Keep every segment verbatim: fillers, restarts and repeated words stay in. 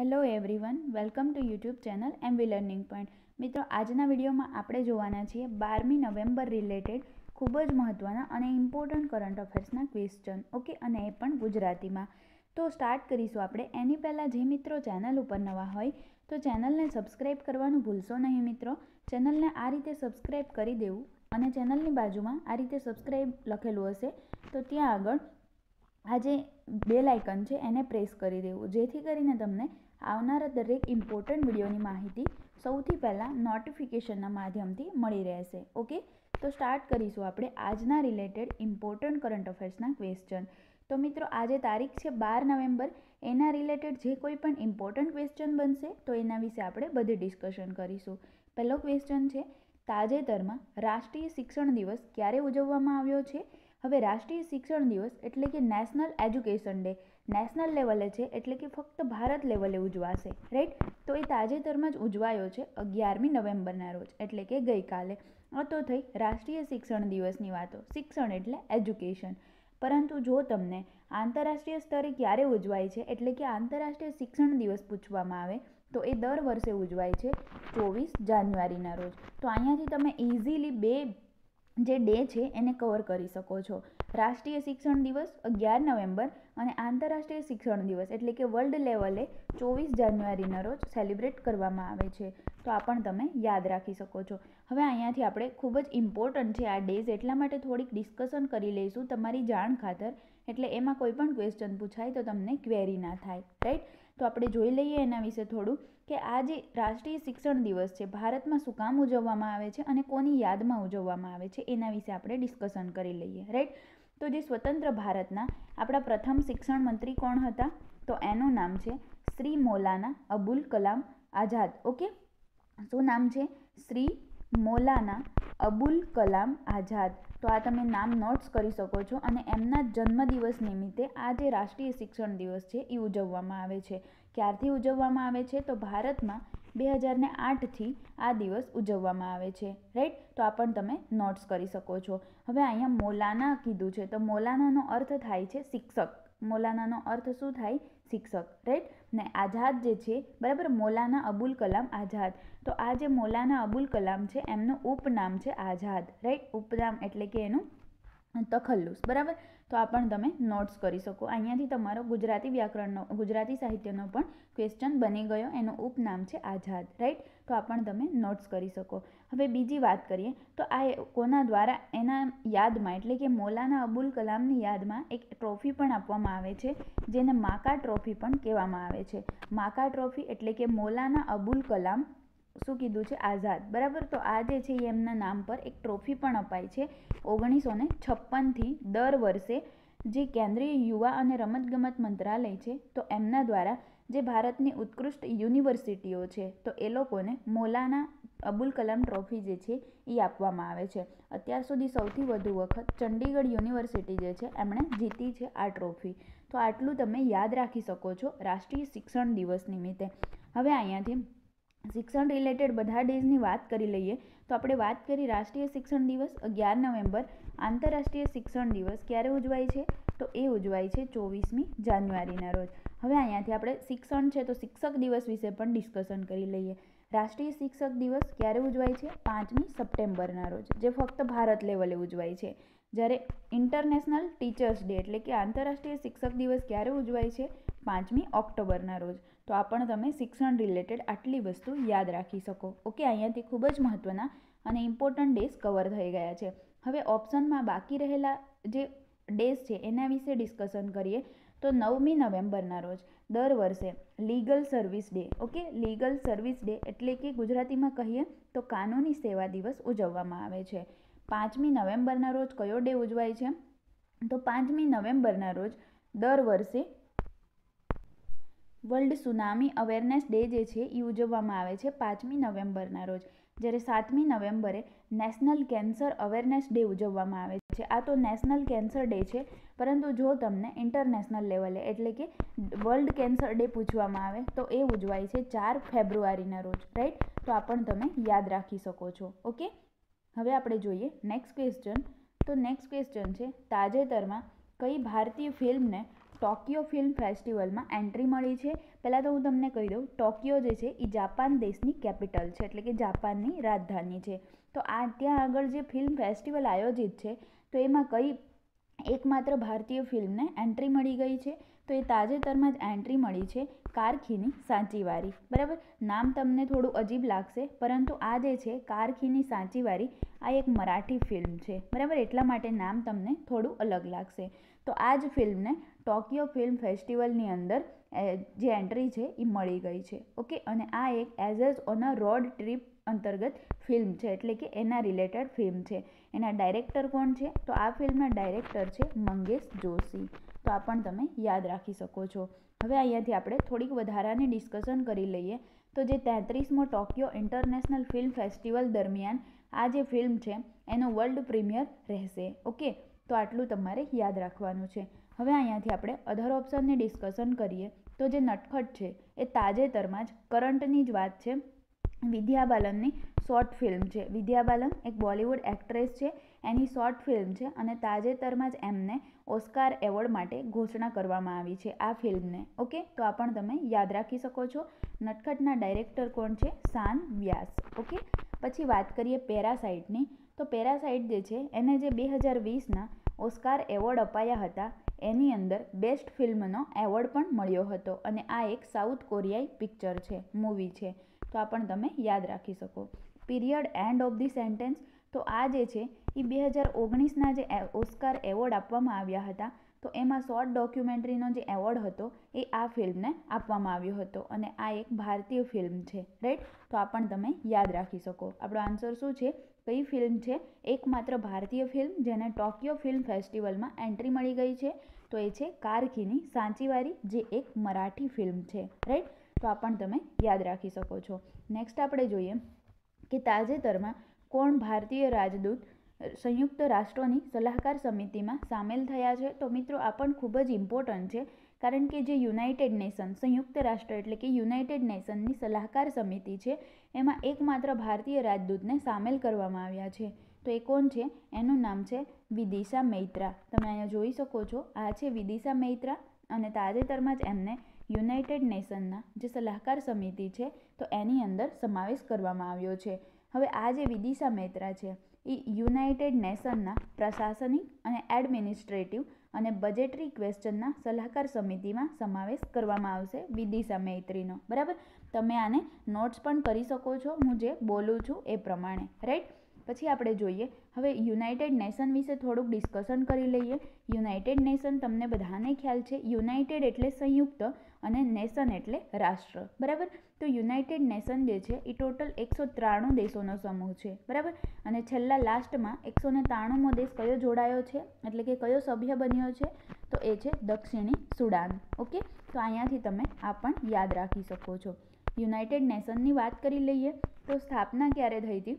Hello everyone welcome to YouTube channel MV learning point. મિત્રો, આજના વિડીયોમાં આપણે જોવાના છીએ બારમી નવેમ્બર રિલેટેડ ખૂબ જ મહત્ત્વના અને ઇમ્પોર્ટન્ટ કરંટ અફેર્સના ક્વેશ્ચન, ઓકે, અને એ પણ ગુજરાતીમાં. તો સ્ટાર્ટ કરીશું આપણે. એની પહેલાં જે મિત્રો ચેનલ ઉપર નવા હોય તો ચેનલને સબસ્ક્રાઈબ કરવાનું ભૂલશો નહીં. મિત્રો, ચેનલને આ રીતે સબસ્ક્રાઈબ કરી દેવું અને ચેનલની બાજુમાં આ રીતે સબસ્ક્રાઈબ લખેલું હશે તો ત્યાં આગળ આ જે બેલ આઇકન છે એને પ્રેસ કરી દેવું, જેથી કરીને તમને આવનારા દરેક ઇમ્પોર્ટન્ટ વિડીયોની માહિતી સૌથી પહેલાં નોટિફિકેશનના માધ્યમથી મળી રહેશે. ઓકે, તો સ્ટાર્ટ કરીશું આપણે આજના રિલેટેડ ઇમ્પોર્ટન્ટ કરંટ અફેર્સના ક્વેશ્ચન. તો મિત્રો, આજે તારીખ છે બાર નવેમ્બર. એના રિલેટેડ જે કોઈ પણ ઇમ્પોર્ટન્ટ ક્વેશ્ચન બનશે તો એના વિશે આપણે બધી ડિસ્કશન કરીશું. પહેલો ક્વેશ્ચન છે, તાજેતરમાં રાષ્ટ્રીય શિક્ષણ દિવસ ક્યારે ઉજવવામાં આવ્યો છે? હવે રાષ્ટ્રીય શિક્ષણ દિવસ એટલે કે નેશનલ એજ્યુકેશન ડે નેશનલ લેવલે છે, એટલે કે ફક્ત ભારત લેવલે ઉજવાશે, રાઈટ? તો એ તાજેતરમાં જ ઉજવાયો છે, અગિયારમી નવેમ્બરના રોજ, એટલે કે ગઈકાલે. તો થઈ રાષ્ટ્રીય શિક્ષણ દિવસની વાતો. શિક્ષણ એટલે એજ્યુકેશન. પરંતુ જો તમને આંતરરાષ્ટ્રીય સ્તરે ક્યારે ઉજવાય છે, એટલે કે આંતરરાષ્ટ્રીય શિક્ષણ દિવસ પૂછવામાં આવે તો એ દર વર્ષે ઉજવાય છે ચોવીસ જાન્યુઆરીના રોજ. તો અહીંયાથી તમે ઇઝીલી બે જે ડે છે એને કવર કરી શકો છો. રાષ્ટ્રીય શિક્ષણ દિવસ અગિયાર નવેમ્બર અને આંતરરાષ્ટ્રીય શિક્ષણ દિવસ એટલે કે વર્લ્ડ લેવલે ચોવીસ જાન્યુઆરીના રોજ સેલિબ્રેટ કરવામાં આવે છે. તો આ પણ તમે યાદ રાખી શકો છો. હવે અહીંયાથી આપણે ખૂબ જ ઇમ્પોર્ટન્ટ છે આ ડેઝ, એટલા માટે થોડીક ડિસ્કશન કરી લઈશું તમારી જાણ ખાતર, એટલે એમાં કોઈ પણ ક્વેશ્ચન પૂછાય તો તમને ક્વેરી ના થાય, રાઈટ? તો આપણે જોઈ લઈએ એના વિશે થોડું કે આ જે રાષ્ટ્રીય શિક્ષણ દિવસ છે ભારતમાં શું કામ ઉજવવામાં આવે છે અને કોની યાદમાં ઉજવવામાં આવે છે એના વિશે આપણે ડિસ્કશન કરી લઈએ, રાઈટ? તો જે સ્વતંત્ર ભારતના આપણા પ્રથમ શિક્ષણ મંત્રી કોણ હતા? તો એનું નામ છે શ્રી મૌલાના અબુલ કલામ આઝાદ. ઓકે, શું નામ છે? શ્રી મૌલાના અબુલ કલામ આઝાદ. તો આ તમે નામ નોટ્સ કરી શકો છો. અને એમના જન્મદિવસ નિમિત્તે આ જે રાષ્ટ્રીય શિક્ષણ દિવસ છે એ ઉજવવામાં આવે છે. ક્યારથી ઉજવવામાં આવે છે? તો ભારતમાં બે હજાર ને આઠથી આ દિવસ ઉજવવામાં આવે છે, રાઈટ? તો આ પણ તમે નોટ્સ કરી શકો છો. હવે અહીંયા મૌલાના કીધું છે તો મૌલાનાનો અર્થ થાય છે શિક્ષક. મૌલાનાનો અર્થ શું થાય? શિક્ષક, રાઈટ? ને આઝાદ જે છે, બરાબર, મૌલાના અબુલ કલામ આઝાદ. તો આ જે મૌલાના અબુલ કલામ છે એમનું ઉપનામ છે આઝાદ, રાઈટ? ઉપનામ એટલે કે એનું તખલ્લુસ, બરાબર? તો આ પણ તમે નોટ્સ કરી શકો. અહીંયાથી તમારો ગુજરાતી વ્યાકરણનો, ગુજરાતી સાહિત્યનો પણ ક્વેશ્ચન બની ગયો. એનું ઉપનામ છે આઝાદ, રાઈટ? તો આ પણ તમે નોટ્સ કરી શકો. હવે બીજી વાત કરીએ તો આ કોના દ્વારા, એના યાદમાં, એટલે કે મૌલાના અબુલ કલામની યાદમાં એક ટ્રોફી પણ આપવામાં આવે છે, જેને માકા ટ્રોફી પણ કહેવામાં આવે છે. માકા ટ્રોફી એટલે કે મૌલાના અબુલ કલામ શું કીધું છે? આઝાદ, બરાબર? તો આ જે છે એમના નામ પર એક ટ્રોફી પણ અપાય છે. ઓગણીસો ને છપ્પનથી દર વર્ષે જે કેન્દ્રીય યુવા અને રમતગમત મંત્રાલય છે તો એમના દ્વારા જે ભારતની ઉત્કૃષ્ટ યુનિવર્સિટીઓ છે તો એ લોકોને મૌલાના અબુલ કલામ ટ્રોફી જે છે એ આપવામાં આવે છે. અત્યાર સુધી સૌથી વધુ વખત ચંડીગઢ યુનિવર્સિટી જે છે એમણે જીતી છે આ ટ્રોફી. તો આટલું તમે યાદ રાખી શકો છો રાષ્ટ્રીય શિક્ષણ દિવસ નિમિત્તે. હવે અહીંયાથી શિક્ષણ રિલેટેડ બધા ડેઝની વાત કરી લઈએ તો આપણે વાત કરી રાષ્ટ્રીય શિક્ષણ દિવસ અગિયાર નવેમ્બર. આંતરરાષ્ટ્રીય શિક્ષણ દિવસ ક્યારે ઉજવાય છે? તો એ ઉજવાય છે ચોવીસમી જાન્યુઆરીના રોજ. હવે અહીંયાથી આપણે શિક્ષણ છે તો શિક્ષક દિવસ વિશે પણ ડિસ્કશન કરી લઈએ. રાષ્ટ્રીય શિક્ષક દિવસ ક્યારે ઉજવાય છે? પાંચમી સપ્ટેમ્બરના રોજ, જે ફક્ત ભારત લેવલે ઉજવાય છે. જ્યારે ઇન્ટરનેશનલ ટીચર્સ ડે એટલે કે આંતરરાષ્ટ્રીય શિક્ષક દિવસ ક્યારે ઉજવાય છે? પાંચમી ઓક્ટોબરના રોજ. તો આ પણ તમે શિક્ષણ રિલેટેડ આટલી વસ્તુ યાદ રાખી શકો. ઓકે, અહીંયાથી ખૂબ જ મહત્ત્વના અને ઇમ્પોર્ટન્ટ ડેઝ કવર થઈ ગયા છે. હવે ઓપ્શનમાં બાકી રહેલા જે ડેઝ છે એના વિશે ડિસ્કશન કરીએ તો નવમી નવેમ્બરના રોજ દર વર્ષે legal service day, okay, legal service day એટલે કે ગુજરાતીમાં કહીએ તો કાનૂની સેવા દિવસ ઉજવવામાં આવે છે. પાંચમી નવેમ્બરના રોજ કયો ડે ઉજવાય છે? તો પાંચમી નવેમ્બરના રોજ દર વર્ષે વર્લ્ડ સુનામી અવેરનેસ ડે જે છે એ ઉજવવામાં આવે છે પાંચમી નવેમ્બરના રોજ. જ્યારે સાતમી નવેમ્બરે નેશનલ કેન્સર અવેરનેસ ડે ઉજવવામાં આવે છે. આ તો નેશનલ કેન્સર ડે છે, પરંતુ જો તમને ઇન્ટરનેશનલ લેવલે એટલે કે વર્લ્ડ કેન્સર ડે પૂછવામાં આવે તો એ ઉજવાય છે ચાર ફેબ્રુઆરીના રોજ, રાઈટ? તો આ પણ તમે યાદ રાખી શકો છો. ઓકે, હવે આપણે જોઈએ નેક્સ્ટ ક્વેશ્ચન. તો નેક્સ્ટ ક્વેશ્ચન છે, તાજેતરમાં કઈ ભારતીય ફિલ્મને ટોક્યો ફિલ્મ ફેસ્ટિવલમાં એન્ટ્રી મળી છે. પહેલાં તો હું તમને કહી દઉં, ટોક્યો જે છે એ જાપાન દેશની કેપિટલ છે, એટલે કે જાપાનની રાજધાની છે. તો આ ત્યાં આગળ જે ફિલ્મ ફેસ્ટિવલ આયોજિત છે તો એમાં કઈ એકમાત્ર ભારતીય ફિલ્મને એન્ટ્રી મળી ગઈ છે? તો એ તાજેતરમાં જ એન્ટ્રી મળી છે કારખીની સાંચીવારી. બરાબર, નામ તમને થોડું અજીબ લાગશે, પરંતુ આ જે છે કારખીની સાંચીવારી આ એક મરાઠી ફિલ્મ છે. બરાબર, એટલા માટે નામ તમને થોડું અલગ લાગશે. તો આ જ ફિલ્મને ટોક્યો ફિલ્મ ફેસ્ટિવલની અંદર જે એન્ટ્રી છે એ મળી ગઈ છે. ઓકે, અને આ એક as on a road trip અંતર્ગત ફિલ્મ છે, એટલે કે એના રિલેટેડ ફિલ્મ છે. એના ડાયરેક્ટર કોણ છે? તો આ ફિલ્મના ડાયરેક્ટર છે મંગેશ જોશી. તો આ પણ તમે યાદ રાખી શકો છો. હવે અહીંયાથી આપણે થોડીક વધારાની ડિસ્કશન કરી લઈએ. તો જે તેત્રીસમો ટોક્યો ઇન્ટરનેશનલ ફિલ્મ ફેસ્ટિવલ દરમિયાન આ જે ફિલ્મ છે એનો વર્લ્ડ પ્રીમિયર રહેશે. ઓકે, તો આટલું તમારે યાદ રાખવાનું છે. હવે અહીંયાથી આપણે અધર ઓપ્શનની ડિસ્કશન કરીએ. તો જે નટખટ છે એ તાજેતરમાં જ કરંટની જ વાત છે, વિદ્યા બાલનની શોર્ટ ફિલ્મ છે. વિદ્યા બાલન એક બોલિવૂડ એક્ટ્રેસ છે, એની શોર્ટ ફિલ્મ છે અને તાજેતરમાં જ એમને ઓસ્કાર એવોર્ડ માટે ઘોષણા કરવામાં આવી છે આ ફિલ્મને. ઓકે, તો આ પણ તમે યાદ રાખી શકો છો. નટખટના ડાયરેક્ટર કોણ છે? શાન વ્યાસ. ઓકે, પછી વાત કરીએ પેરાસાઇટની. તો પેરાસાઇટ જે છે એને જે બે હજાર વીસના ઓસ્કાર એવોર્ડ અપાયા હતા એની અંદર બેસ્ટ ફિલ્મનો એવોર્ડ પણ મળ્યો હતો, અને આ એક સાઉથ કોરિયાઈ પિક્ચર છે, મૂવી છે. તો આ પણ તમે યાદ રાખી શકો. Period, end of the sentence. તો આ જે છે એ બે હજાર ઓગણીસના જે ઓસ્કાર એવોર્ડ આપવામાં આવ્યા હતા તો એમાં શોર્ટ ડોક્યુમેન્ટરીનો જે એવોર્ડ હતો એ આ ફિલ્મને આપવામાં આવ્યો હતો, અને આ એક ભારતીય ફિલ્મ છે. રાઈટ, તો આ પણ તમે યાદ રાખી શકો. આપણો આન્સર શું છે? કઈ ફિલ્મ છે એકમાત્ર ભારતીય ફિલ્મ જેને ટોક્યો ફિલ્મ ફેસ્ટિવલમાં એન્ટ્રી મળી ગઈ છે? તો એ છે કારખીની સાંચીવારી, જે એક મરાઠી ફિલ્મ છે. રાઈટ, તો આ પણ તમે યાદ રાખી શકો છો. નેક્સ્ટ આપણે જોઈએ કે તાજેતરમાં કોણ ભારતીય રાજદૂત સંયુક્ત રાષ્ટ્રોની સલાહકાર સમિતિમાં સામેલ થયા છે? તો મિત્રો આ પણ ખૂબ જ ઇમ્પોર્ટન્ટ છે, કારણ કે જે યુનાઇટેડ નેશન, સંયુક્ત રાષ્ટ્ર એટલે કે યુનાઇટેડ નેશનની સલાહકાર સમિતિ છે એમાં એકમાત્ર ભારતીય રાજદૂતને સામેલ કરવામાં આવ્યા છે. તો એ કોણ છે? એનું નામ છે વિદિશા મૈત્રા. તમે અહીંયા જોઈ શકો છો, આ છે વિદિશા મૈત્રા, અને તાજેતરમાં જ એમને યુનાઇટેડ નેશનના જે સલાહકાર સમિતિ છે તો એની અંદર સમાવેશ કરવામાં આવ્યો છે. હવે આ જે વિદિશા મૈત્રા છે એ યુનાઇટેડ નેશનના પ્રશાસનિક અને એડમિનિસ્ટ્રેટિવ અને બજેટરી ક્વેશ્ચનના સલાહકાર સમિતિમાં સમાવેશ કરવામાં આવશે વિદિશા મૈત્રીનો. બરાબર, તમે આને નોટ્સ પણ કરી શકો છો હું જે બોલું છું એ પ્રમાણે. રાઈટ, પછી આપણે જોઈએ હવે યુનાઇટેડ નેશન વિશે થોડુંક ડિસ્કશન કરી લઈએ. યુનાઇટેડ નેશન તમને બધાને ખ્યાલ છે, યુનાઇટેડ એટલે સંયુક્ત અને નેશન એટલે રાષ્ટ્ર. બરાબર, તો યુનાઇટેડ નેશન જે છે એ ટોટલ એકસો ત્રાણું દેશોનો સમૂહ છે. બરાબર, અને છેલ્લા લાસ્ટમાં એકસો ને ત્રાણુંમો દેશ કયો જોડાયો છે, એટલે કે કયો સભ્ય બન્યો છે? તો એ છે દક્ષિણી સુડાન. ઓકે, તો અહીંયાથી તમે આ પણ યાદ રાખી શકો છો. યુનાઇટેડ નેશનની વાત કરી લઈએ તો સ્થાપના ક્યારે થઈ હતી?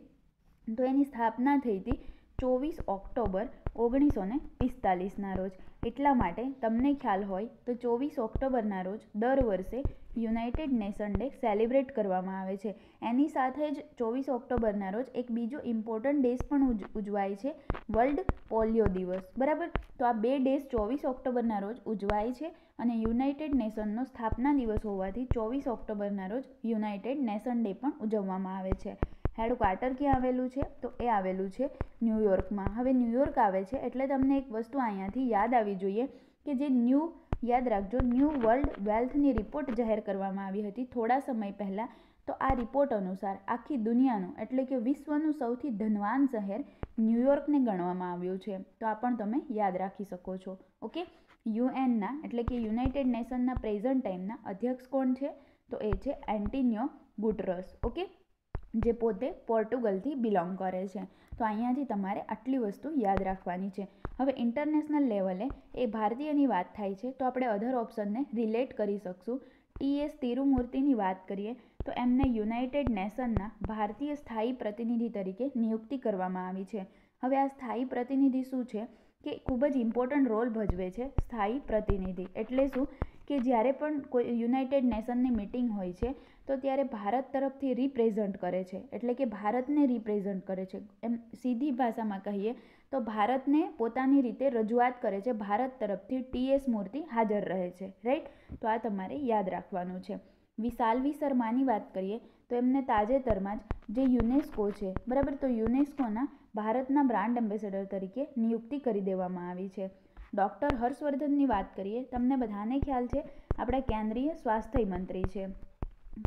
તો એની સ્થાપના થઈ હતી ચોવીસ ઓક્ટોબર ઓગણીસો ને પિસ્તાલીસના રોજ. એટલા માટે તમને ખ્યાલ હોય તો ચોવીસ ઓક્ટોબરના રોજ દર વર્ષે યુનાઇટેડ નેશન ડે સેલિબ્રેટ કરવામાં આવે છે. એની સાથે જ ચોવીસ ઓક્ટોબરના રોજ એક બીજો ઇમ્પોર્ટન્ટ ડેઝ પણ ઉજવાય છે, વર્લ્ડ પોલિયો દિવસ. બરાબર, તો આ બે ડેઝ ચોવીસ ઓક્ટોબરના રોજ ઉજવાય છે, અને યુનાઇટેડ નેશનનો સ્થાપના દિવસ હોવાથી ચોવીસ ઓક્ટોબરના રોજ યુનાઇટેડ નેશન ડે પણ ઉજવવામાં આવે છે. હેડક્વાર્ટર ક્યાં આવેલું છે? તો એ આવેલું છે ન્યૂયોર્કમાં. હવે ન્યૂયોર્ક આવે છે એટલે તમને એક વસ્તુ અહીંયાથી યાદ આવી જોઈએ કે જે ન્યૂ, યાદ રાખજો, ન્યૂ વર્લ્ડ વેલ્થની રિપોર્ટ જાહેર કરવામાં આવી હતી થોડા સમય પહેલાં. તો આ રિપોર્ટ અનુસાર આખી દુનિયાનું એટલે કે વિશ્વનું સૌથી ધનવાન શહેર ન્યૂયોર્કને ગણવામાં આવ્યું છે. તો આ પણ તમે યાદ રાખી શકો છો. ઓકે, યુએનના એટલે કે યુનાઇટેડ નેશનના પ્રેઝન્ટ ટાઈમના અધ્યક્ષ કોણ છે? તો એ છે એન્ટોનિયો ગુટરસ. ઓકે, જે પોતે પોર્ટુગલથી બિલોંગ કરે છે. તો અહીંયાથી તમારે આટલી વસ્તુ યાદ રાખવાની છે. હવે ઇન્ટરનેશનલ લેવલે એ ભારતીયની વાત થાય છે તો આપણે અધર ઓપ્શનને રિલેટ કરી શકશું. ટી એસ તિરુમૂર્તિની વાત કરીએ તો એમને યુનાઇટેડ નેશનના ભારતીય સ્થાયી પ્રતિનિધિ તરીકે નિયુક્તિ કરવામાં આવી છે. હવે આ સ્થાયી પ્રતિનિધિ શું છે? કે ખૂબ જ ઇમ્પોર્ટન્ટ રોલ ભજવે છે સ્થાયી પ્રતિનિધિ. એટલે શું કે જ્યારે પણ કોઈ યુનાઇટેડ નેશનની મિટિંગ હોય છે તો ત્યારે ભારત તરફથી રિપ્રેઝન્ટ કરે છે, એટલે કે ભારતને રિપ્રેઝન્ટ કરે છે. એમ સીધી ભાષામાં કહીએ तो भारत ने पोतानी रीते रजूआत करे छे। भारत तरफथी टीएस मूर्ति हाजर रहे छे। राइट, तो आ तमारे याद राखवानुं छे। विशालवी शर्मानी बात करिए तो एमने ताजेतरमां ज जे युनेस्को छे, बराबर, तो युनेस्कोना भारतना ब्रांड एम्बेसेडर तरीके नियुक्ति करी देवामां आवी छे। डॉक्टर हर्षवर्धननी बात करिए, तमने बधाने ख्याल छे आपणा केंद्रीय स्वास्थ्य मंत्री छे।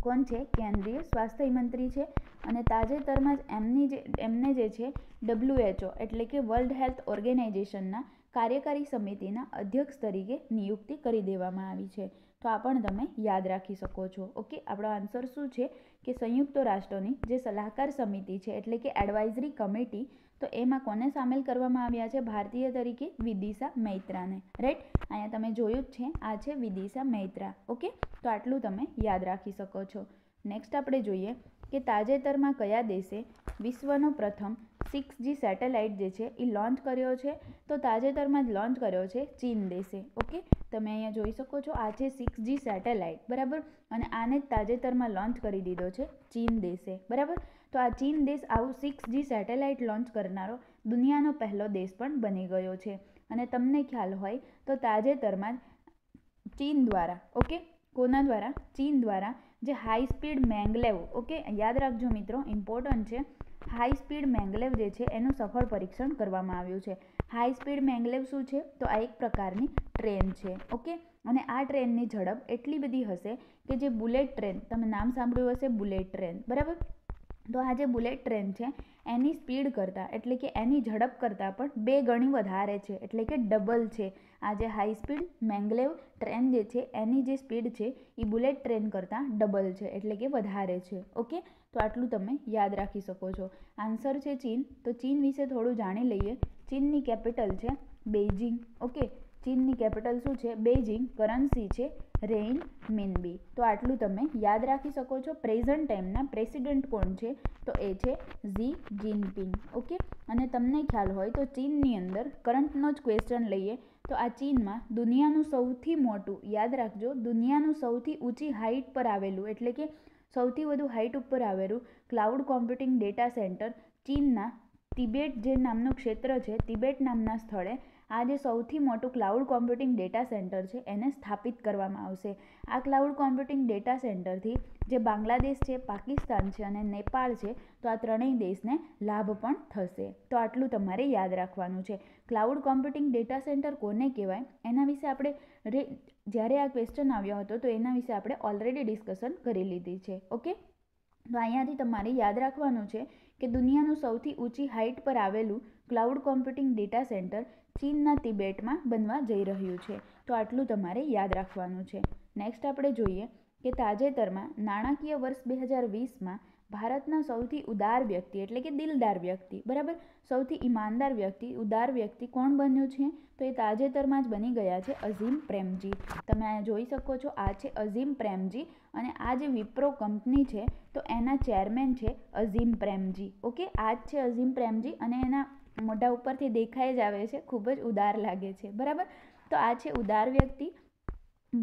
कौन छे? केंद्रीय स्वास्थ्य मंत्री छे। अने ताजेतरमां ज एमनी जे एमने जे छे डब्ल्यूएचओ एटले के वर्ल्ड हेल्थ ऑर्गेनाइजेशनना कार्यकारी समितिना अध्यक्ष तरीके नियुक्ति करी देवामां आवी छे। तो आ पण तमे याद राखी शको छो। ओके, आपणो आंसर शुं छे के संयुक्त राष्ट्रोनी जे सलाहकार समिति छे एटले के एडवाइजरी कमिटी, तो एमां कोने सामेल करवामां आव्या छे? भारतीय तरीके विदिशा मैत्राने। राइट, अहींया तमे जोयुं छे, आ छे विदिशा मैत्रा। ओके, तो आटलुं तमे याद राखी शको छो। नेक्स्ट आपणे जोईए के ताजेतरमां कया देशे विश्वनो प्रथम सिक्स जी सैटेलाइट जे छे ए लॉन्च कर्यो छे? तो ताजेतरमां ज लॉन्च कर्यो छे चीन देशे। ओके, तमे अहींया जोई शको छो, आ छे सिक्स जी सैटेलाइट, बराबर, अने आने ज ताजेतरमां लॉन्च करी दीधो छे चीन देशे, बराबर। तो आ चीन देश आवुं सिक्स जी सैटेलाइट लॉन्च करनारो दुनियानो पहलो देश पण बनी गयो छे। अने तमने ख्याल होय तो ताजेतरमां ज चीन द्वारा, ओके, कोना द्वारा? चीन द्वारा जे हाई स्पीड मैंगलेव, ओके, याद राखजो मित्रों, इम्पोर्टंट छे, हाई स्पीड मैंगलेव जे छे एनुं सफल परीक्षण करवामां आव्युं छे। हाई स्पीड मैंगलेव शुं छे? तो आ एक प्रकारनी ट्रेन छे। ओके, अने आ ट्रेननी झड़प एटली बधी हशे के जे बुलेट ट्रेन, तमे नाम सांभळ्युं हशे बुलेट ट्रेन, बराबर, तो आ जे बुलेट ट्रेन छे एनी स्पीड करता एटले के एनी झड़प करता पण बे गणी वधारे छे, एटले के डबल छे। आ जे हाई स्पीड मैंगलेव ट्रेन जे छे एनी जे स्पीड छे ई बुलेट ट्रेन करता डबल छे, एटले के वधारे छे। ओके, तो आटलुं तमे याद राखी शको छो। आंसर छे चीन। तो चीन विषे थोडुं जाणी लईए। चीननी केपिटल छे बेइजिंग। ओके, चीननी केपिटल शुं छे? बेइजिंग। करन्सी छे रेन मिनबी। तो आटलू तमे याद राखी सको छो। प्रेजेंट टाइमना प्रेसिडेंट कोण छे? तो ए छे जी जिनपिंग। ओके, अने तमने ख्याल होय तो चीननी अंदर करंटनो ज क्वेश्चन लईए तो आ चीनमा दुनियानुं सौथी मोटुं, याद राखजो, दुनियानुं सौथी ऊंची हाइट पर आवेलुं एटले के सौथी वधु हाइट उपर आवेलुं क्लाउड कॉम्प्यूटिंग डेटा सेंटर चीनना तिबेट जे नामनुं क्षेत्र छे, तिबेट नामना स्थळे आज सौथी मोटू क्लाउड कॉम्प्यूटिंग डेटा सेंटर है एने स्थापित करवामां आवशे। आ क्लाउड कॉम्प्यूटिंग डेटा सेंटर थी जे बांग्लादेश है, पाकिस्तान है और नेपाल है, तो आ त्रणेय देश ने लाभ पण थशे। तो आटलू तमारे याद राखवानुं छे। क्लाउड कॉम्प्यूटिंग डेटा सेंटर कोने कहेवाय एना विषे आपणे ज्यारे आ क्वेश्चन आव्यो हतो तो एना विषे आपणे ऑलरेडी डिस्कशन करी लीधी छे। ओके, तो अहींयाथी तमारे याद राखवानुं छे के दुनियानुं सौथी ऊंची हाइट पर आवेलुं क्लाउड कॉम्प्यूटिंग डेटा सेंटर चीनना तिबेटमां बनवा जई રહ્યું છે। તો આટલું તમારે યાદ રાખવાનું છે। નેક્સ્ટ આપણે જોઈએ કે તાજેતરમાં નાણાકીય વર્ષ બે હજાર વીસમાં ભારતના સૌથી ઉદાર વ્યક્તિ એટલે કે દિલદાર વ્યક્તિ, બરાબર, સૌથી ઈમાનદાર વ્યક્તિ, ઉદાર વ્યક્તિ કોણ બન્યું છે? તો એ તાજેતરમાં જ બની ગયા છે અઝીમ પ્રેમજી। તમે અહીંયા જોઈ શકો છો, આ છે અઝીમ પ્રેમજી અને આ જે વિપ્રો કંપની છે તો એના ચેરમેન છે અઝીમ પ્રેમજી। ઓકે, આ જ છે અઝીમ પ્રેમજી અને એના મોઢા ઉપરથી દેખાઈ જ આવે છે, ખૂબ જ ઉદાર લાગે છે, બરાબર। તો આ છે ઉદાર વ્યક્તિ,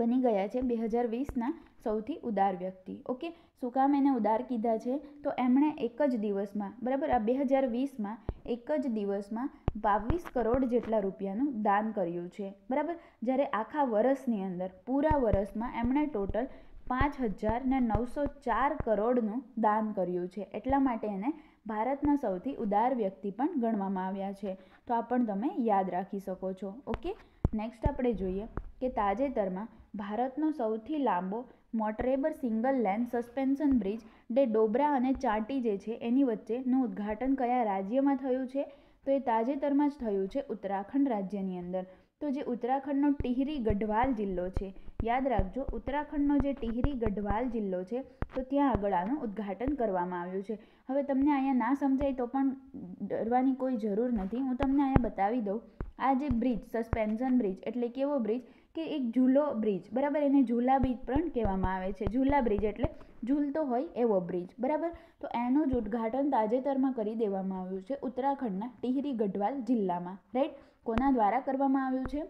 બની ગયા છે બે હજાર વીસના સૌથી ઉદાર વ્યક્તિ। ઓકે, શું કામ એને ઉદાર કીધા છે? તો એમણે એક જ દિવસમાં, બરાબર, આ બે હજાર વીસમાં એક જ દિવસમાં બાવીસ કરોડ જેટલા રૂપિયાનું દાન કર્યું છે, બરાબર, જ્યારે આખા વર્ષની અંદર પૂરા વર્ષમાં એમણે ટોટલ પાંચ હજાર ને નવસો ચાર કરોડનું દાન કર્યું છે। એટલા માટે એને ભારતના સૌથી ઉદાર વ્યક્તિ પણ ગણવામાં આવ્યા છે। તો આ પણ તમે યાદ રાખી શકો છો। ઓકે, નેક્સ્ટ આપણે જોઈએ કે તાજેતરમાં ભારતનો સૌથી લાંબો motorable single lane suspension bridge જે ડોબરા અને ચાંટી જે છે એની વચ્ચેનું ઉદ્ઘાટન કયા રાજ્યમાં થયું છે? તો એ તાજેતરમાં જ થયું છે ઉત્તરાખંડ રાજ્યની અંદર। તો જે ઉત્તરાખંડનો ટિહરી ગઢવાલ જિલ્લો છે, યાદ રાખજો, ઉત્તરાખંડનો જે ટિહરી ગઢવાલ જિલ્લો છે તો ત્યાં આગળ આનું ઉદ્ઘાટન કરવામાં આવ્યું છે। હવે તમને અહીંયા ના સમજાય તો પણ ડરવાની કોઈ જરૂર નથી, હું તમને અહીંયા બતાવી દઉં। આ જે બ્રિજ, સસ્પેન્શન બ્રિજ એટલે કેવો બ્રિજ કે એક ઝૂલો બ્રિજ, બરાબર, એને ઝૂલા બ્રિજ પણ કહેવામાં આવે છે। ઝૂલા બ્રિજ એટલે ઝૂલતો હોય એવો બ્રિજ, બરાબર। તો એનું જ ઉદ્ઘાટન તાજેતરમાં કરી દેવામાં આવ્યું છે ઉત્તરાખંડના ટિહરી ગઢવાલ જિલ્લામાં। રાઈટ, કોના દ્વારા કરવામાં આવ્યું છે?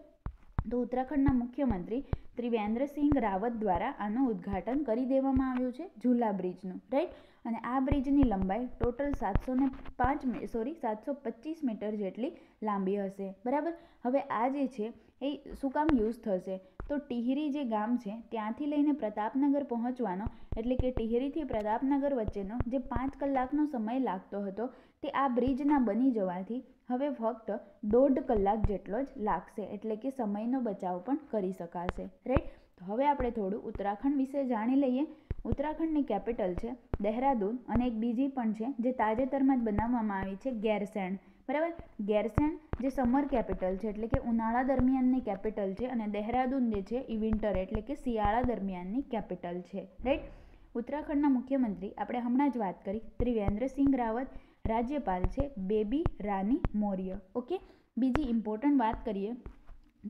તો ઉત્તરાખંડના મુખ્યમંત્રી त्रिवेंद्र सिंह रावत द्वारा आनु उद्घाटन करी देवामां आव्युं छे। झूला ब्रिजनुं राइट अने आ ब्रिजनी लंबाई टोटल सात सौ पांच सॉरी सात सौ पच्चीस मीटर जेटली लांबी हशे बराबर। हवे आ जे छे ए शुं काम यूज थशे तो टिहरी जे गाम छे त्यांथी लईने प्रतापनगर पहोंचवानो एटले के टिहरी थी प्रतापनगर वच्चेनो जे पांच कलाकनो समय लागतो हतो ते आ ब्रिजना बनी जवाथी हवे फक्त दौड़ कलाक जेटलो ज लागशे एटले के समयनो बचाव पण करी शकाशे राइट। तो हवे आपणे थोड़ुं उत्तराखंड विषे जाणी लईए। उत्तराखंडनी केपिटल छे देहरादून अने एक बीजी पण छे जे ताजेतरमां ज बनाववामां आवी छे गैरसैंण बराबर। गैरसैंण जो समर कैपिटल है एटले के उनाळा दरमियान कैपिटल है और देहरादून जे ई विंटर एटले के शियाळा दरमियान कैपिटल है राइट। उत्तराखंड मुख्यमंत्री आपणे हमणां ज वात करी त्रिवेंद्र सिंह रावत, राज्यपाल है बेबी रानी मौर्य ओके। बीजी इम्पोर्टंट बात करिए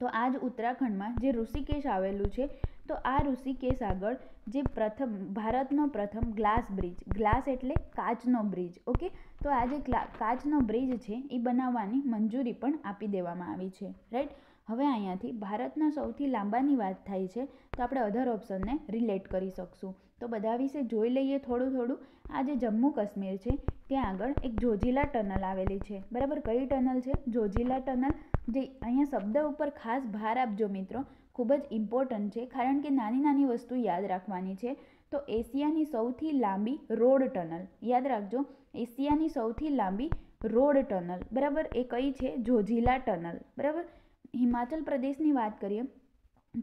तो आज उत्तराखंड में जो ऋषिकेश आवेलू है तो आ ऋषिकेश आगळ जे प्रथम भारतनो प्रथम ग्लास ब्रिज, ग्लास एटले काचनो ब्रिज ओके। तो आ जे काचनो ब्रिज है ए बनाववानी मंजूरी पण आपी देवामां आवी छे राइट। हवे अहींयाथी भारतना सौथी लांबानी वात थाय छे तो आपणे अधर ऑप्शन ने रिलेट करी शकशुं। तो बधा विषे जोई लईए थोडुं थोडुं। आ जे जम्मू काश्मीर छे त्यां आगळ एक जोजिला टनल आवेली छे बराबर। कई टनल छे? जोजिला टनल। जे अहींया शब्द उपर खास भार आपजो मित्रों, खूब ज इम्पोर्टंट है कारण के नानी नानी वस्तु याद रखवानी है। तो एशियानी सौथी लांबी रोड टनल याद रखो, एशियानी सौथी लांबी रोड टनल बराबर ए कई है? जोजिला टनल बराबर। हिमाचल प्रदेश की बात करिए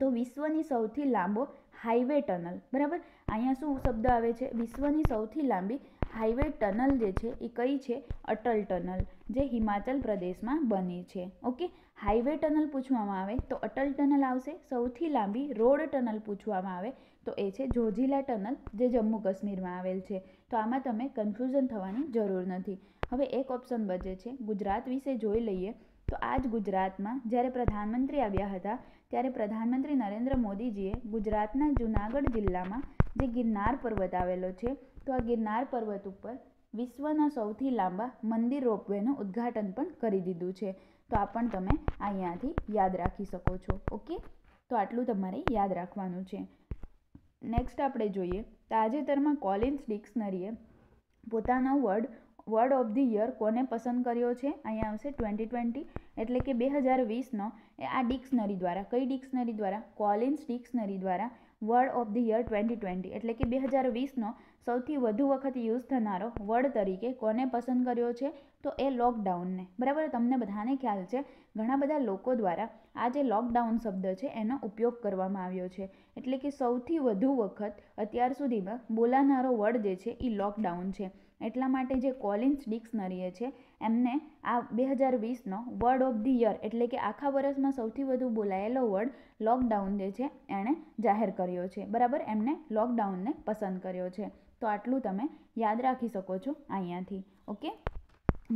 तो विश्वनी सौथी लांबो हाईवे टनल बराबर। अहींया शुं शब्द आवे छे? विश्वनी सौथी लांबी हाईवे टनल जे छे ए कई है? अटल टनल जे हिमाचल प्रदेश में बनी है ओके। हाईवे टनल पूछवामां आवे तो अटल टनल आवशे। सौथी लांबी रोड टनल पूछवामां आवे तो ए छे जोजिला टनल जे जम्मू काश्मीर में आवेल छे। तो आमां तमे कन्फ्यूजन थवानी जरूर नथी। हवे एक ऑप्शन बचे छे गुजरात विषे जोई लईए। तो आज गुजरात में जयरे प्रधानमंत्री आव्या हता त्यारे प्रधानमंत्री नरेन्द्र मोदीजीए गुजरातना जूनागढ़ जिल्ला में जे गिरनार पर्वत आवेलो छे तो आ गिरनार पर्वत पर विश्वना सौथी लांबा मंदिर रोपवेनुं उद्घाटन पण करी दीधुं छे। तो आ पण तमे अहींयाथी याद राखी शको छो ओके। तो आटलुं तमारे याद राखवानुं छे। नेक्स्ट आपणे जोईए ताजेतरमां कॉलिन्स डिक्शनरीए पोतानो word word of the year कोने पसंद कर्यो छे। अहींया आवशे ट्वेंटी ट्वेंटी एटले के बे हज़ार वीस नो आ डिक्शनरी द्वारा, कई डिक्शनरी द्वारा? कॉलिन्स डिक्शनरी द्वारा word of the year twenty twenty एटले के बे हज़ार वीस नो सौथी वधु वखत यूज थनारो वर्ड तरीके कोने पसंद कर्यो छे? तो ए लॉकडाउन ने बराबर। तमने बधाने ख्याल छे घणा बधा लोको द्वारा आ जे लॉकडाउन शब्द छे एनो उपयोग करवामां आव्यो छे एटले के सौथी वधु वखत अत्यार सुधीमां बोलानारो वर्ड जे छे ई लॉकडाउन छे। एटला माटे जे कॉलिन्स डिक्शनरी छे एमने आ बे हज़ार वीस नो वर्ड ऑफ द ईयर एटले के आखा वर्षमां सौथी वधु बोलायेलो वर्ड लॉकडाउन जे छे एणे जाहेर कर्यो छे बराबर। एमने लॉकडाउन ने पसंद कर्यो छे। तो आटलुं तमे याद राखी शको छो अहींयाथी ओके।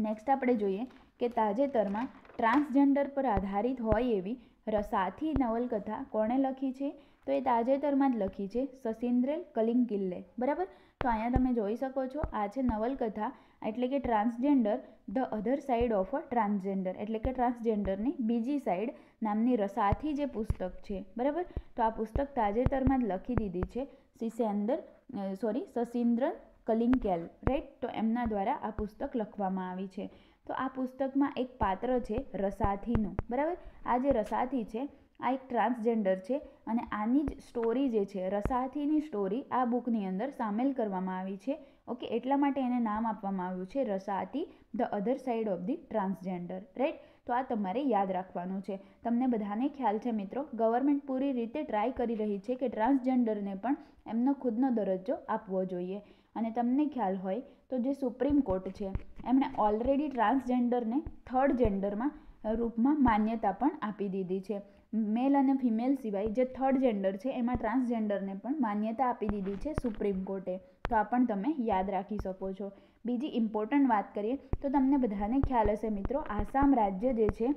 नेक्स्ट आपणे जोईए के ताजेतरमां ट्रांसजेंडर पर आधारित होय एवी रसाथी नवलकथा कोणे लखी छे? तो ये ताजेतरमां ज लखी है सुसींद्रन कलिंगकेल बराबर। तो अहींया तमे जोई शको छो आ छे नवलकथा एटले के ट्रांसजेंडर ध other side of a transgender एटले के ट्रांसजेंडरनी बीजी साइड नामनी रसाथी जे पुस्तक छे बराबर। तो आ पुस्तक ताजेतरमां ज लखी दीधी छे सुसींद्रन सॉरी सुसींद्रन कलिंगकेल राइट। तो एमना द्वारा आ पुस्तक लखवामां आवी छे। तो आ पुस्तक में एक पात्र है रसाथीनु बराबर। आ जे रसाथी है आ एक ट्रांसजेंडर है और आनी ज स्टोरी जे छे रसाथीनी स्टोरी आ बुकनी अंदर सामेल करवामां आवी छे ओके। एटला माटे एने नाम आपवामां आव्युं छे रसाथी the other side of the transgender right. तो आ तमारे याद राखवानुं छे। तमने बधाने ख्याल छे मित्रों गवर्नमेंट पूरी रीते ट्राय करी रही है कि ट्रांसजेंडरने पण एमनो खुदनो दरजो आपवो जोईए। अने तमने ख्याल होय तो जे सुप्रीम कोर्ट है एमणे ऑलरेडी ट्रांसजेंडर ने थर्ड जेंडर में रूप में मान्यता पण आपी दीधी है। मेल और फीमेल सिवाय जो थर्ड जेंडर है एम ट्रांसजेंडर ने पण मान्यता आपी दीधी है सुप्रीम कोर्टे। तो आ पण तमे याद राखी शको छो। बीजी इम्पोर्टंट बात करिए तो तमने बधाने ख्याल हशे मित्रों आसाम राज्य जे छे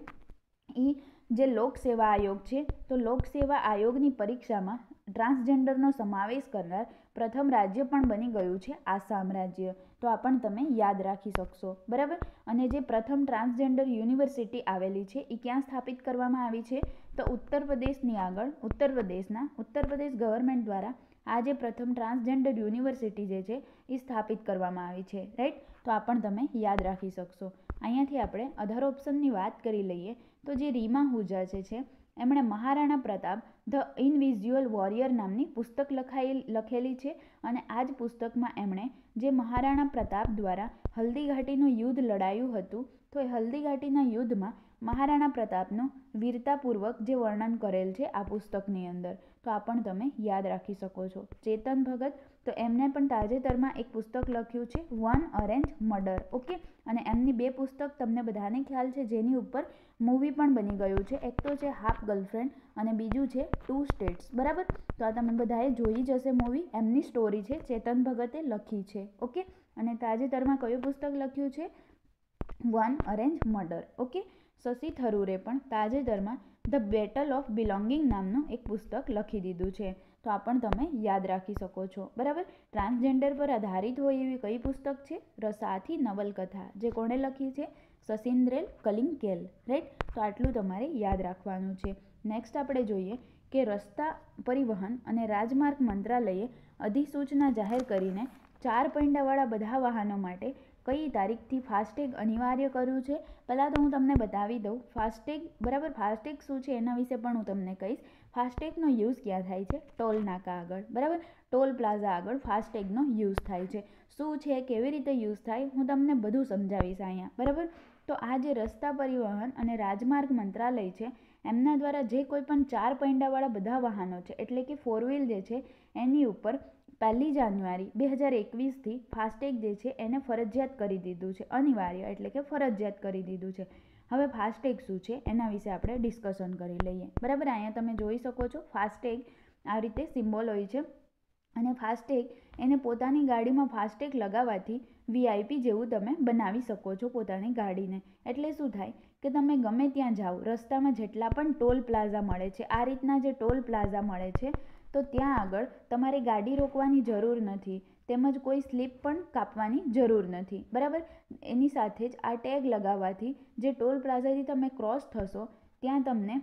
ई जे लोक सेवा आयोग है तो लोक सेवा आयोगनी परीक्षा में ट्रांसजेंडरनो समावेश करनार प्रथम राज्य पण बनी गयुं छे आसाम राज्य। तो आ पण तमे याद राखी शकशो बराबर। अने जे प्रथम ट्रांसजेंडर यूनिवर्सिटी आवेली छे ई क्यां स्थापित करवामां आवी छे? તો ઉત્તર પ્રદેશની આગળ ઉત્તર પ્રદેશના ઉત્તર પ્રદેશ ગવર્મેન્ટ દ્વારા આજે પ્રથમ ટ્રાન્સજેન્ડર યુનિવર્સિટી જે છે એ સ્થાપિત કરવામાં આવી છે. રાઈટ, તો આ પણ તમે યાદ રાખી શકશો. અહીંયાથી આપણે અધર ઓપ્શનની વાત કરી લઈએ તો જે રીમા હુજા જે છે એમણે Maharana Pratap the invisible warrior નામની પુસ્તક લખાયેલ લખેલી છે અને આ જ પુસ્તકમાં એમણે જે મહારાણા પ્રતાપ દ્વારા હલ્દી ઘાટીનું યુદ્ધ લડાયું હતું તો એ હલ્દી ઘાટીના યુદ્ધમાં મહારાણા પ્રતાપનું વીરતાપૂર્વક જે વર્ણન કરેલ છે આ પુસ્તકની અંદર, તો આ પણ તમે યાદ રાખી શકો છો. ચેતન ભગત, તો એમને પણ તાજેતરમાં એક પુસ્તક લખ્યું છે વન ઓરેન્જ મર્ડર. ઓકે, અને એમની બે પુસ્તક તમને બધાને ખ્યાલ છે જેની ઉપર મૂવી પણ બની ગયું છે. એક તો છે હાફ ગર્લફ્રેન્ડ અને બીજું છે ટુ સ્ટેટ્સ, બરાબર. તો આ તમે બધાએ જોઈ જ હશે મૂવી. એમની સ્ટોરી છે ચેતન ભગતે લખી છે. ઓકે, અને તાજેતરમાં કયું પુસ્તક લખ્યું છે? One orange murder. Okay, Shashi થરૂરે પણ તાજેતરમાં ધ બેટલ ઓફ બિલોંગિંગ નામનું એક પુસ્તક લખી દીધું છે, તો આ પણ તમે યાદ રાખી શકો છો. બરાબર, ટ્રાન્સજેન્ડર પર આધારિત હોય એવી કઈ પુસ્તક છે? રસાથી નવલકથા, જે કોણે લખી છે? સુસિન્દ્રન કલિંગકેલ. રાઈટ, તો આટલું તમારે યાદ રાખવાનું છે. નેક્સ્ટ આપણે જોઈએ કે રસ્તા પરિવહન અને રાજમાર્ગ મંત્રાલયે અધિસૂચના જાહેર કરીને ચાર પૈંડાવાળા બધા વાહનો માટે કઈ તારીખથી ફાસ્ટેગ અનિવાર્ય કર્યું છે? પહેલાં તો હું તમને બતાવી દઉં ફાસ્ટેગ, બરાબર. ફાસ્ટેગ શું છે એના વિશે પણ હું તમને કહીશ. ફાસ્ટેગનો યુઝ ક્યાં થાય છે? ટોલ નાકા આગળ, બરાબર, ટોલ પ્લાઝા આગળ ફાસ્ટેગનો યુઝ થાય છે. શું છે, કેવી રીતે યુઝ થાય, હું તમને બધું સમજાવીશ અહીંયા, બરાબર. તો આ જે રસ્તા પરિવહન અને રાજમાર્ગ મંત્રાલય છે એમના દ્વારા જે કોઈ પણ ચાર પૈંડાવાળા બધા વાહનો છે એટલે કે ફોર વ્હીલ જે છે એની ઉપર પહેલી જાન્યુઆરી બે હજાર એકવીસથી ફાસ્ટેગ જે છે એને ફરજિયાત કરી દીધું છે. અનિવાર્ય એટલે કે ફરજિયાત કરી દીધું છે. હવે ફાસ્ટેગ શું છે એના વિશે આપણે ડિસ્કશન કરી લઈએ, બરાબર. અહીંયા તમે જોઈ શકો છો ફાસ્ટેગ આ રીતે સિમ્બોલ હોય છે અને ફાસ્ટેગ એને પોતાની ગાડીમાં ફાસ્ટેગ લગાવવાથી વીઆઈપી જેવું તમે બનાવી શકો છો પોતાની ગાડીને. એટલે શું થાય કે તમે ગમે ત્યાં જાઓ રસ્તામાં જેટલા પણ ટોલ પ્લાઝા મળે છે આ રીતના જે ટોલ પ્લાઝા મળે છે તો ત્યાં આગળ તમારે ગાડી રોકવાની જરૂર નથી તેમજ કોઈ સ્લીપ પણ કાપવાની જરૂર નથી, બરાબર. એની સાથે જ આ ટેગ લગાવવાથી જે ટોલ પ્લાઝાથી તમે ક્રોસ થશો ત્યાં તમને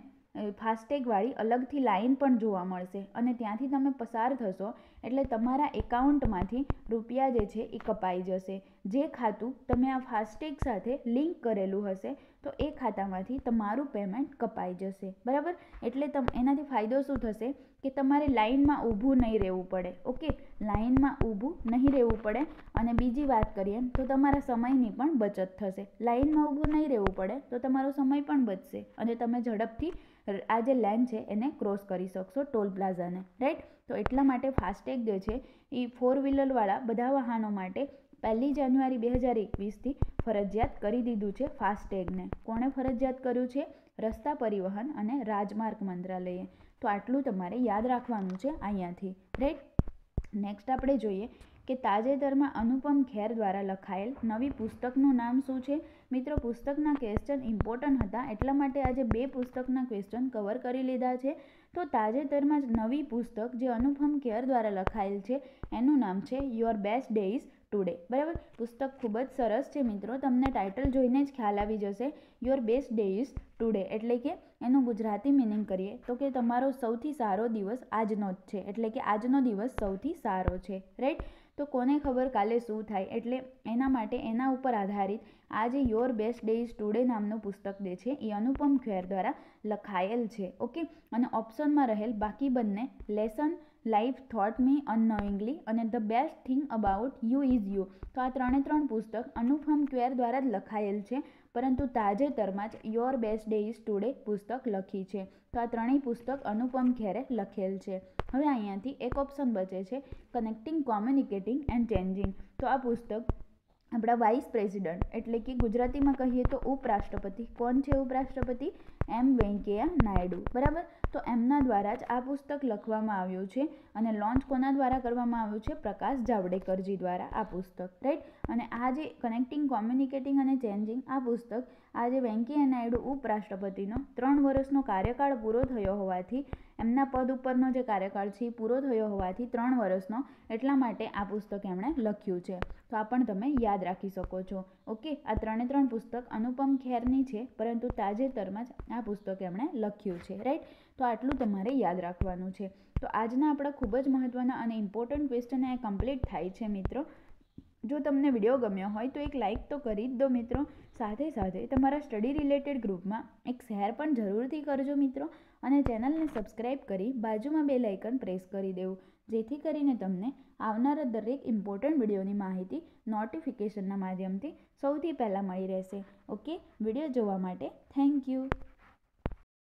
ફાસ્ટેગવાળી અલગથી લાઇન પણ જોવા મળશે અને ત્યાંથી તમે પસાર થશો એટલે તમારા એકાઉન્ટમાંથી રૂપિયા જે છે એ કપાઈ જશે. જે ખાતું તમે આ ફાસ્ટેગ સાથે લિંક કરેલું હશે તો એ ખાતામાંથી તમારું પેમેન્ટ કપાઈ જશે, બરાબર. એટલે તમે એનાથી ફાયદો શું થશે કે તમારે લાઇનમાં ઊભું નહીં રહેવું પડે. ઓકે, લાઇનમાં ઊભું નહીં રહેવું પડે અને બીજી વાત કરીએ તો તમારા સમયની પણ બચત થશે. લાઇનમાં ઊભું નહીં રહેવું પડે તો તમારો સમય પણ બચશે અને તમે ઝડપથી આ જે લાઇન છે એને ક્રોસ કરી શકશો ટોલ પ્લાઝાને. રાઈટ, તો એટલા માટે ફાસ્ટેગ જે છે એ ફોર વ્હીલરવાળા બધા વાહનો માટે પહેલી જાન્યુઆરી બે હજાર એકવીસથી ફરજિયાત કરી દીધું છે ફાસ્ટેગને. કોણે ફરજિયાત કર્યું છે? રસ્તા પરિવહન અને રાજમાર્ગ મંત્રાલયે. તો આટલું તમારે યાદ રાખવાનું છે અહીંયાથી. રાઈટ, નેક્સ્ટ આપણે જોઈએ કે તાજેતરમાં અનુપમ ખેર દ્વારા લખાયેલ નવી પુસ્તકનું નામ શું છે? મિત્રો, પુસ્તકના ક્વેશ્ચન ઇમ્પોર્ટન્ટ હતા એટલા માટે આજે બે પુસ્તકના ક્વેશ્ચન કવર કરી લીધા છે. તો તાજેતરમાં જ નવી પુસ્તક જે અનુપમ ખેર દ્વારા લખાયેલ છે એનું નામ છે યોર બેસ્ટ ડેઝ ટુડે, બરાબર. પુસ્તક ખૂબ જ સરસ છે મિત્રો, તમને ટાઇટલ જોઈને જ ખ્યાલ આવી જશે your best day is today એટલે કે એનું ગુજરાતી મિનિંગ કરીએ તો કે તમારો સૌથી સારો દિવસ આજનો જ છે એટલે કે આજનો દિવસ સૌથી સારો છે. રાઈટ, તો કોને ખબર કાલે શું થાય એટલે એના માટે એના ઉપર આધારિત આ જે your best day is today નામનું પુસ્તક જે છે એ અનુપમ ખેર દ્વારા લખાયેલ છે. ઓકે, અને ઓપ્શનમાં રહેલ બાકી બંને lesson life thought me unknowingly અને the best thing about you is you, તો આ ત્રણે ત્રણ પુસ્તક અનુપમ ખેર દ્વારા જ લખાયેલ છે પરંતુ તાજેતરમાં જ your best day is today પુસ્તક લખી છે. તો આ ત્રણેય પુસ્તક અનુપમ ખેરે લખેલ છે. હવે અહીંયાથી એક ઓપ્શન બચે છે કનેક્ટિંગ, કોમ્યુનિકેટિંગ એન્ડ ચેન્જિંગ. તો આ પુસ્તક આપણા વાઇસ પ્રેસિડન્ટ એટલે કે ગુજરાતીમાં કહીએ તો ઉપરાષ્ટ્રપતિ, કોણ છે ઉપરાષ્ટ્રપતિ? એમ વેંકૈયા નાયડુ, બરાબર. તો એમના દ્વારા જ આ પુસ્તક લખવામાં આવ્યું છે અને લોન્ચ કોના દ્વારા કરવામાં આવ્યું છે પ્રકાશ જાવડેકરજી દ્વારા આ પુસ્તક રાઈટ અને આ જે કનેક્ટિંગ કોમ્યુનિકેટિંગ અને ચેન્જિંગ આ પુસ્તક આજે વેંકૈયા નાયડુ ઉપરાષ્ટ્રપતિનો ત્રણ વર્ષનો કાર્યકાળ પૂરો થયો હોવાથી એમના પદ ઉપરનો જે કાર્યકાળ છે પૂરો થયો હોવાથી ત્રણ વર્ષનો એટલા માટે આ પુસ્તક એમણે લખ્યું છે તો આ પણ તમે યાદ રાખી શકો છો ઓકે આ ત્રણે ત્રણ પુસ્તક અનુપમ ખેરની છે પરંતુ તાજેતરમાં જ આ પુસ્તક એમણે લખ્યું છે રાઈટ તો આટલું તમારે યાદ રાખવાનું છે તો આજના આપણા ખૂબ જ મહત્વના અને ઇમ્પોર્ટન્ટ ક્વેશ્ચન એ કમ્પ્લીટ થાય છે મિત્રો જો તમને વિડીયો ગમ્યો હોય તો એક લાઇક તો કરી જ દો મિત્રો સાથે સાથે તમારા સ્ટડી રિલેટેડ ગ્રુપમાં એક શેર પણ જરૂરથી કરજો મિત્રો અને ચેનલને સબસ્ક્રાઇબ કરી બાજુમાં બેલ આઇકન પ્રેસ કરી દેવું જેથી કરીને તમને આવનારા દરેક ઇમ્પોર્ટન્ટ વિડીયોની માહિતી નોટિફિકેશનના માધ્યમથી સૌથી પહેલાં મળી રહેશે ઓકે વિડીયો જોવા માટે થેન્ક યુ।